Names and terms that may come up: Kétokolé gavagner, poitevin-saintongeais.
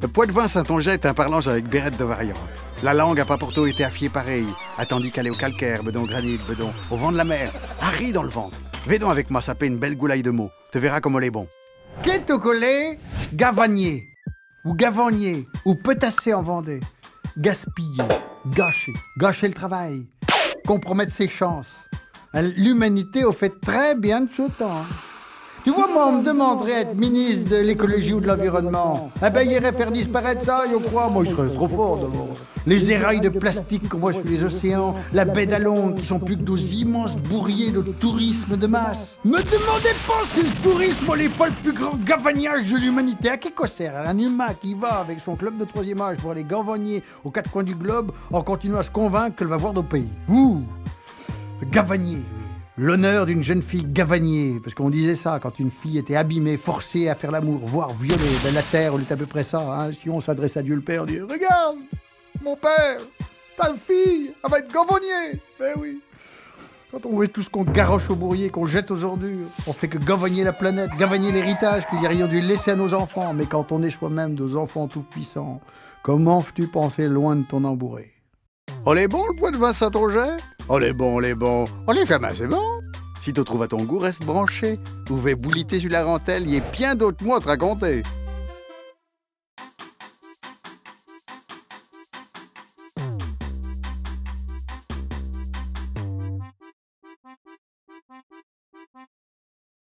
Le poitevin-saintongeais est un parlange avec bérette de variante. La langue a pas pourtant été affiée pareil, attendit qu'elle est au calcaire, bedon granit, bedon, au vent de la mer, Harry dans le ventre. Vais donc avec moi saper une belle goulaille de mots, te verras comme on est bon. Kétokolé gavagner, ou gavagner, ou petasser en Vendée, gaspiller, gâcher le travail, compromettre ses chances. L'humanité au fait très bien de ce temps. Tu vois, moi, on me demanderait à être ministre de l'écologie ou de l'environnement. Eh ben, il irait faire disparaître ça, je crois. Moi, je serais trop fort devant. Les érailles de plastique qu'on voit sur les océans, la baie d'Along, qui sont plus que deux immenses bourriers de tourisme de masse. Me demandez pas si le tourisme n'est pas le plus grand gavagnage de l'humanité. À quoi sert un humain qui va avec son club de troisième âge pour aller gavagner aux quatre coins du globe en continuant à se convaincre qu'elle va voir nos pays? Ouh, gavagner. L'honneur d'une jeune fille gavagnée, parce qu'on disait ça quand une fille était abîmée, forcée à faire l'amour, voire violée. Ben la terre, on est à peu près ça, hein. Si on s'adresse à Dieu le Père, on dit « Regarde, mon père, ta fille, elle va être gavagnée !» Ben oui. Quand on voit tout ce qu'on garoche au bourrier, qu'on jette aux ordures, on fait que gavagner la planète, gavagner l'héritage qu'il y a rien dû laisser à nos enfants. Mais quand on est soi-même nos enfants tout-puissants, comment fais-tu penser loin de ton embourré? On est bon le poitevin-saintongeais? On est bon. On est jamais assez bon. Si tu trouves à ton goût, reste branché. Vous pouvez bouliter sur la rentelle, il y a bien d'autres mots à te raconter.